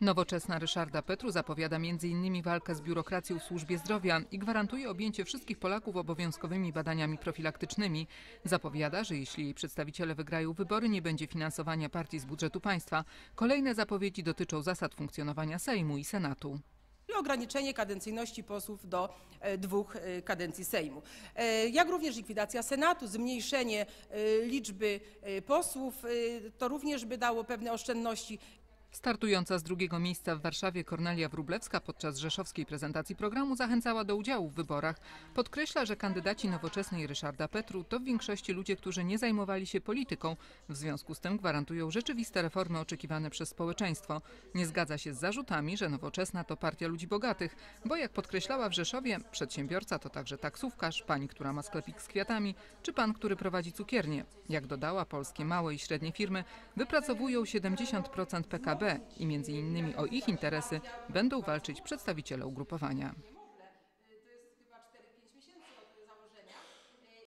Nowoczesna Ryszarda Petru zapowiada m.in. walkę z biurokracją w służbie zdrowia i gwarantuje objęcie wszystkich Polaków obowiązkowymi badaniami profilaktycznymi. Zapowiada, że jeśli jej przedstawiciele wygrają wybory, nie będzie finansowania partii z budżetu państwa. Kolejne zapowiedzi dotyczą zasad funkcjonowania Sejmu i Senatu. Ograniczenie kadencyjności posłów do 2 kadencji Sejmu, jak również likwidacja Senatu, zmniejszenie liczby posłów, to również by dało pewne oszczędności. Startująca z drugiego miejsca w Warszawie Kornelia Wróblewska podczas rzeszowskiej prezentacji programu zachęcała do udziału w wyborach. Podkreśla, że kandydaci Nowoczesnej Ryszarda Petru to w większości ludzie, którzy nie zajmowali się polityką. W związku z tym gwarantują rzeczywiste reformy oczekiwane przez społeczeństwo. Nie zgadza się z zarzutami, że Nowoczesna to partia ludzi bogatych, bo jak podkreślała w Rzeszowie, przedsiębiorca to także taksówkarz, pani, która ma sklepik z kwiatami, czy pan, który prowadzi cukiernię. Jak dodała, polskie małe i średnie firmy wypracowują 70% PKB. I między innymi o ich interesy będą walczyć przedstawiciele ugrupowania.